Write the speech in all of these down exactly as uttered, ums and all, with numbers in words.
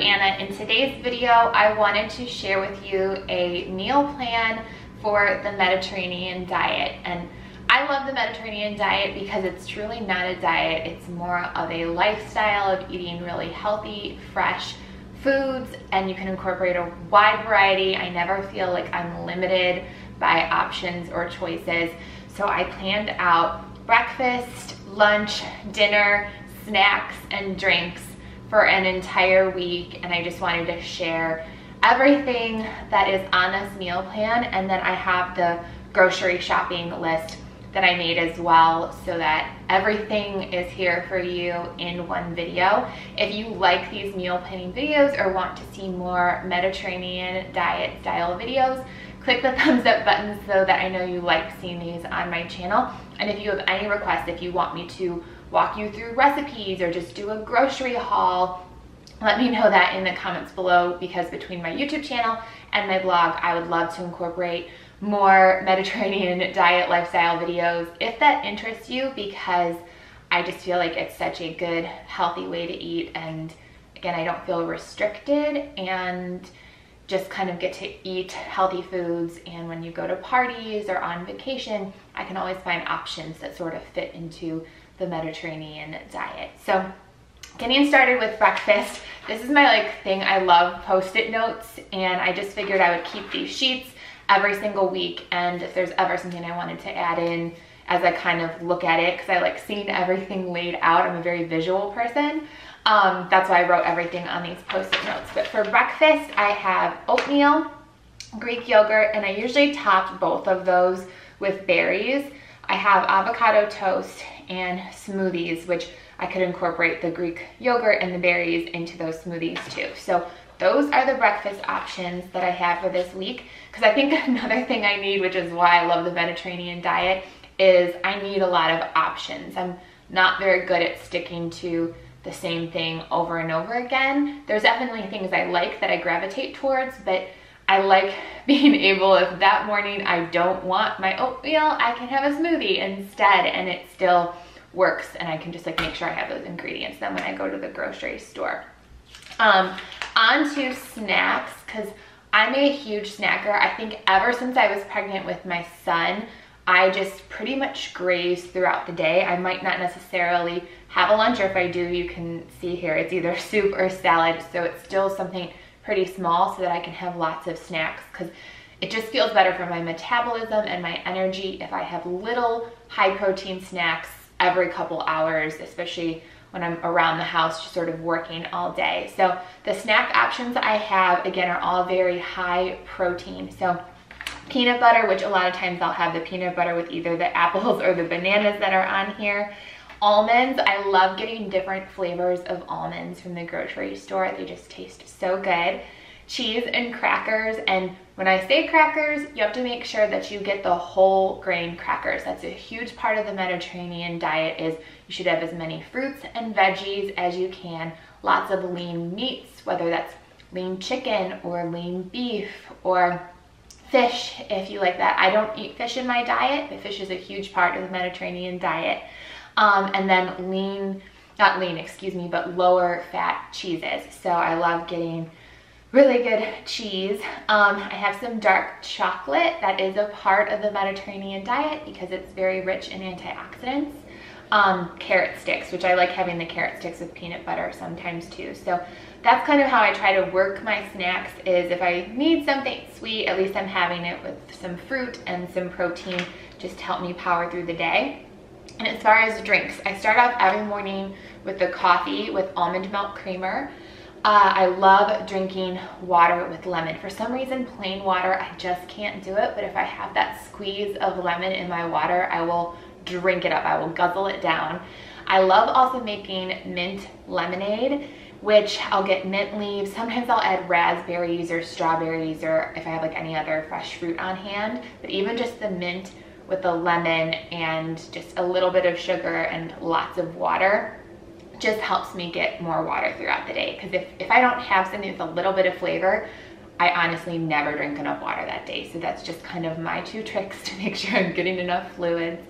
Anna. In today's video, I wanted to share with you a meal plan for the Mediterranean diet. And I love the Mediterranean diet because it's truly not a diet. It's more of a lifestyle of eating really healthy, fresh foods, and you can incorporate a wide variety. I never feel like I'm limited by options or choices. So I planned out breakfast, lunch, dinner, snacks, and drinks for an entire week, and I just wanted to share everything that is on this meal plan. And then I have the grocery shopping list that I made as well, so that everything is here for you in one video. If you like these meal planning videos or want to see more Mediterranean diet style videos, click the thumbs up button so that I know you like seeing these on my channel. And if you have any requests, if you want me to walk you through recipes or just do a grocery haul, let me know that in the comments below, because between my YouTube channel and my blog, I would love to incorporate more Mediterranean diet lifestyle videos if that interests you, because I just feel like it's such a good, healthy way to eat. And again, I don't feel restricted and just kind of get to eat healthy foods. And when you go to parties or on vacation, I can always find options that sort of fit into the Mediterranean diet. So getting started with breakfast, this is my like thing. I love post-it notes, and I just figured I would keep these sheets every single week, and if there's ever something I wanted to add in as I kind of look at it, because I like seeing everything laid out. I'm a very visual person. Um, that's why I wrote everything on these post-it notes. But for breakfast, I have oatmeal, Greek yogurt, and I usually top both of those with berries. I have avocado toast and smoothies, which I could incorporate the Greek yogurt and the berries into those smoothies too. So those are the breakfast options that I have for this week, because I think another thing I need, which is why I love the Mediterranean diet, is I need a lot of options. I'm not very good at sticking to the same thing over and over again. There's definitely things I like that I gravitate towards, but I like being able, if that morning I don't want my oatmeal, I can have a smoothie instead, and it still works, and I can just like make sure I have those ingredients then when I go to the grocery store. Um, on to snacks, because I'm a huge snacker. I think ever since I was pregnant with my son, I just pretty much graze throughout the day. I might not necessarily have a lunch, or if I do, you can see here, it's either soup or salad, so it's still something pretty small so that I can have lots of snacks, because it just feels better for my metabolism and my energy if I have little high protein snacks every couple hours, especially when I'm around the house just sort of working all day. So the snack options I have, again, are all very high protein. So peanut butter, which a lot of times I'll have the peanut butter with either the apples or the bananas that are on here. Almonds, I love getting different flavors of almonds from the grocery store. They just taste so good. Cheese and crackers, and when I say crackers, you have to make sure that you get the whole grain crackers. That's a huge part of the Mediterranean diet, is you should have as many fruits and veggies as you can, lots of lean meats, whether that's lean chicken or lean beef or fish if you like that. I don't eat fish in my diet, but fish is a huge part of the Mediterranean diet. Um, and then lean, not lean, excuse me, but lower fat cheeses. So I love getting really good cheese. Um, I have some dark chocolate that is a part of the Mediterranean diet because it's very rich in antioxidants. Um, carrot sticks, which I like having the carrot sticks with peanut butter sometimes too. So that's kind of how I try to work my snacks, is if I need something sweet, at least I'm having it with some fruit and some protein just to help me power through the day. And as far as drinks, I start off every morning with the coffee with almond milk creamer. Uh, I love drinking water with lemon. For some reason, plain water, I just can't do it, but if I have that squeeze of lemon in my water, I will drink it up. I will guzzle it down. I love also making mint lemonade, which I'll get mint leaves. Sometimes I'll add raspberries or strawberries, or if I have like any other fresh fruit on hand, but even just the mint with the lemon and just a little bit of sugar and lots of water just helps me get more water throughout the day. Because if, if I don't have something with a little bit of flavor, I honestly never drink enough water that day. So that's just kind of my two tricks to make sure I'm getting enough fluids.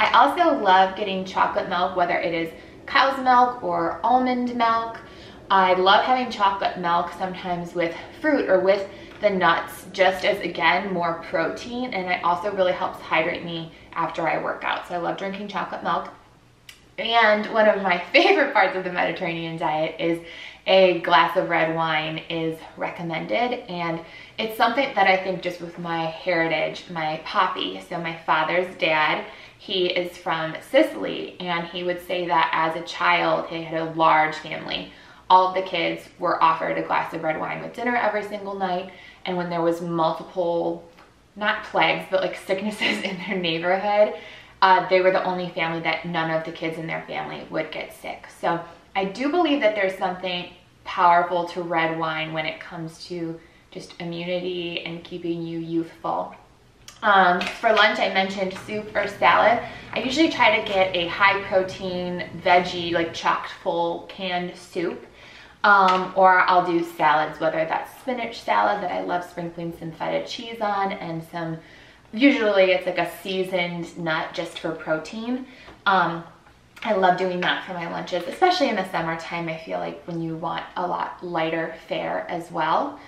I also love getting chocolate milk, whether it is cow's milk or almond milk, I love having chocolate milk sometimes with fruit or with the nuts, just as, again, more protein, and it also really helps hydrate me after I work out. So I love drinking chocolate milk. And one of my favorite parts of the Mediterranean diet is a glass of red wine is recommended, and it's something that I think just with my heritage, my papi, so my father's dad, he is from Sicily, and he would say that as a child, he had a large family. All of the kids were offered a glass of red wine with dinner every single night, and when there was multiple, not plagues, but like sicknesses in their neighborhood, uh, they were the only family that none of the kids in their family would get sick. So I do believe that there's something powerful to red wine when it comes to just immunity and keeping you youthful. Um, for lunch, I mentioned soup or salad. I usually try to get a high protein, veggie, like chocked full canned soup, um, or I'll do salads, whether that's spinach salad that I love sprinkling some feta cheese on and some, usually it's like a seasoned nut just for protein. Um, I love doing that for my lunches, especially in the summertime. I feel like when you want a lot lighter fare as well.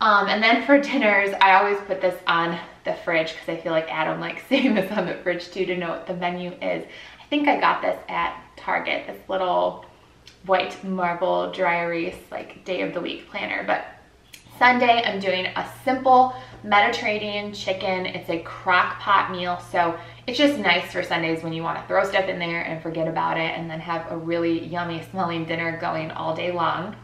Um, and then for dinners, I always put this on the fridge because I feel like Adam likes seeing this on the fridge too to know what the menu is. I think I got this at Target, this little white marble dry erase like day of the week planner. But Sunday, I'm doing a simple Mediterranean chicken. It's a crock pot meal, so it's just nice for Sundays when you want to throw stuff in there and forget about it and then have a really yummy smelling dinner going all day long.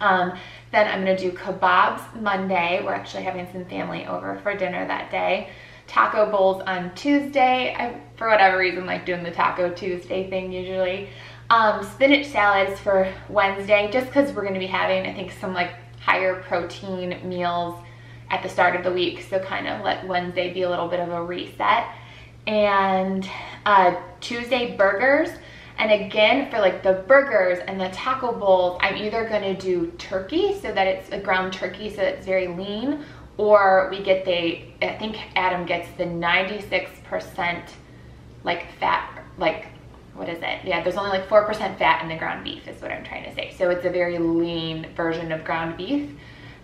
Um, then I'm going to do kebabs Monday. We're actually having some family over for dinner that day. Taco bowls on Tuesday. I, for whatever reason, like doing the Taco Tuesday thing usually. Um, spinach salads for Wednesday, just because we're going to be having, I think, some like higher protein meals at the start of the week, so kind of let Wednesday be a little bit of a reset. And uh, Tuesday, burgers. And again, for like the burgers and the taco bowls, I'm either gonna do turkey, so that it's a ground turkey, so it's very lean, or we get the, I think Adam gets the ninety-six percent like fat, like, what is it? Yeah, there's only like four percent fat in the ground beef is what I'm trying to say. So it's a very lean version of ground beef.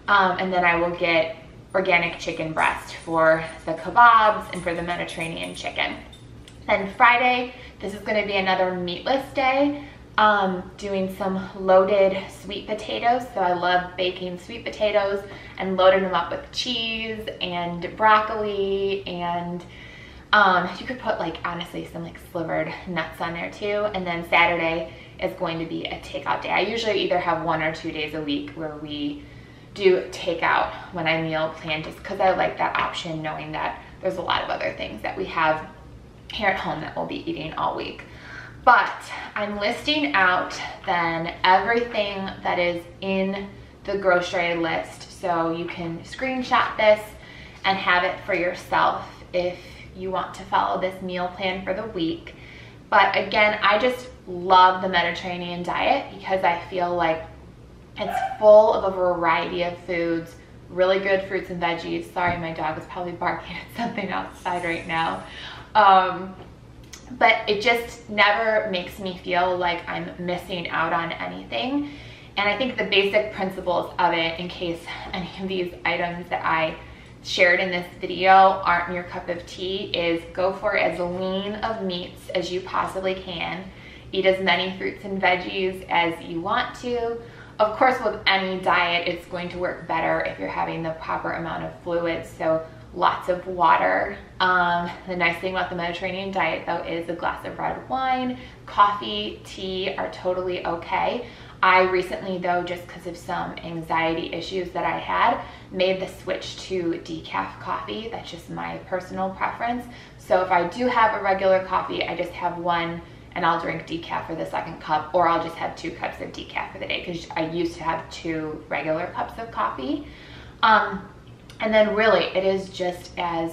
Um, and then I will get organic chicken breast for the kebabs and for the Mediterranean chicken. Then Friday, this is going to be another meatless day, um, doing some loaded sweet potatoes. So I love baking sweet potatoes and loading them up with cheese and broccoli, and um, you could put like honestly some like slivered nuts on there too. And then Saturday is going to be a takeout day. I usually either have one or two days a week where we do takeout when I meal plan, just because I like that option, knowing that there's a lot of other things that we have here at home that we'll be eating all week. But I'm listing out then everything that is in the grocery list, so you can screenshot this and have it for yourself if you want to follow this meal plan for the week. But again, I just love the Mediterranean diet because I feel like it's full of a variety of foods, really good fruits and veggies. Sorry, my dog is probably barking at something outside right now. Um, but it just never makes me feel like I'm missing out on anything. And I think the basic principles of it, in case any of these items that I shared in this video aren't your cup of tea, is go for as lean of meats as you possibly can. Eat as many fruits and veggies as you want to. Of course, with any diet, it's going to work better if you're having the proper amount of fluids. So lots of water. Um, the nice thing about the Mediterranean diet though is a glass of red wine, coffee, tea are totally okay. I recently though, just because of some anxiety issues that I had, made the switch to decaf coffee. That's just my personal preference. So if I do have a regular coffee, I just have one and I'll drink decaf for the second cup, or I'll just have two cups of decaf for the day, because I used to have two regular cups of coffee. Um, And then really, it is just as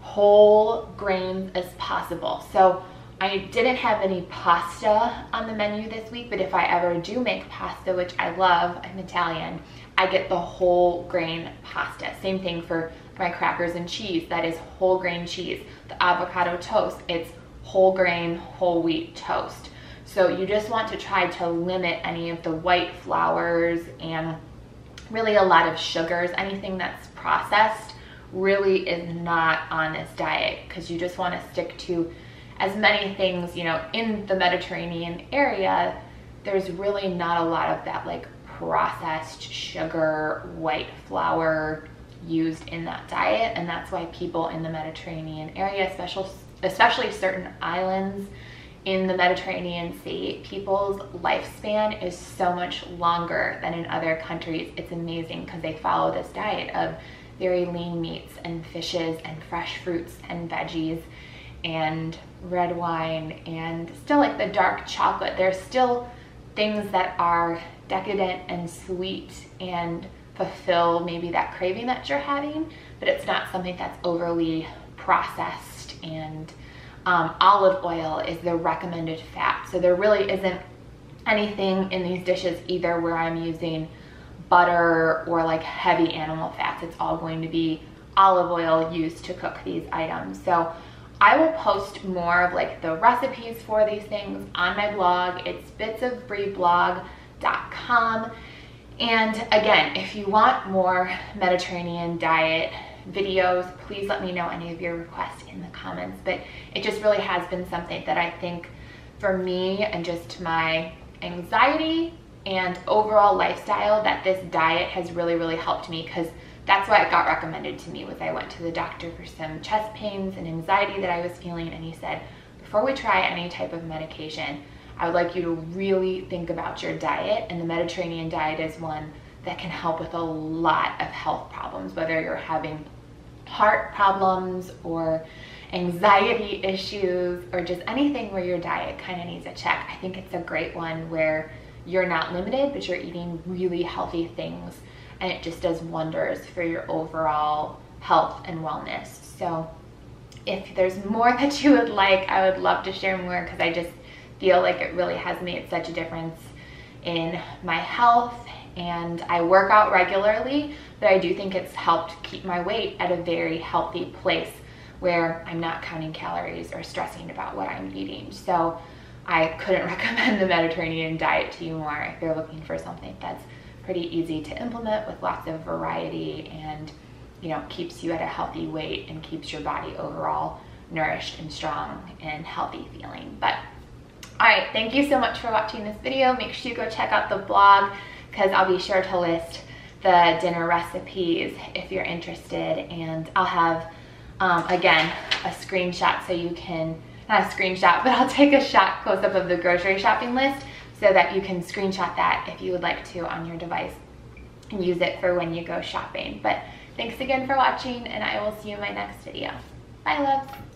whole grains as possible. So I didn't have any pasta on the menu this week, but if I ever do make pasta, which I love, I'm Italian, I get the whole grain pasta. Same thing for my crackers and cheese. That is whole grain cheese. The avocado toast, it's whole grain, whole wheat toast. So you just want to try to limit any of the white flours and really a lot of sugars. Anything that's processed really is not on this diet, because you just want to stick to as many things, you know, in the Mediterranean area. There's really not a lot of that like processed sugar, white flour used in that diet, and that's why people in the Mediterranean area, especially especially certain islands in the Mediterranean Sea, people's lifespan is so much longer than in other countries. It's amazing because they follow this diet of very lean meats and fishes and fresh fruits and veggies and red wine and still like the dark chocolate. There's still things that are decadent and sweet and fulfill maybe that craving that you're having, but it's not something that's overly processed. And um, olive oil is the recommended fat, so there really isn't anything in these dishes either where I'm using butter or like heavy animal fats. It's all going to be olive oil used to cook these items. So I will post more of like the recipes for these things on my blog. It's bits of brie blog dot com. And again, if you want more Mediterranean diet videos, please let me know any of your requests in the comments. But it just really has been something that I think for me and just my anxiety and overall lifestyle, that this diet has really, really helped me, because that's why it got recommended to me. Was I went to the doctor for some chest pains and anxiety that I was feeling, and he said, before we try any type of medication, I would like you to really think about your diet, and the Mediterranean diet is one that can help with a lot of health problems, whether you're having heart problems or anxiety issues or just anything where your diet kind of needs a check. I think it's a great one where you're not limited, but you're eating really healthy things, and it just does wonders for your overall health and wellness. So if there's more that you would like, I would love to share more, because I just feel like it really has made such a difference in my health. And I work out regularly, but I do think it's helped keep my weight at a very healthy place where I'm not counting calories or stressing about what I'm eating. So I couldn't recommend the Mediterranean diet to you more if you're looking for something that's pretty easy to implement with lots of variety, and you know, keeps you at a healthy weight and keeps your body overall nourished and strong and healthy feeling. But all right, thank you so much for watching this video. Make sure you go check out the blog, because I'll be sure to list the dinner recipes if you're interested, and I'll have um, again a screenshot, so you can, not a screenshot, but I'll take a shot close up of the grocery shopping list, so that you can screenshot that if you would like to on your device and use it for when you go shopping. But thanks again for watching, and I will see you in my next video. Bye, loves.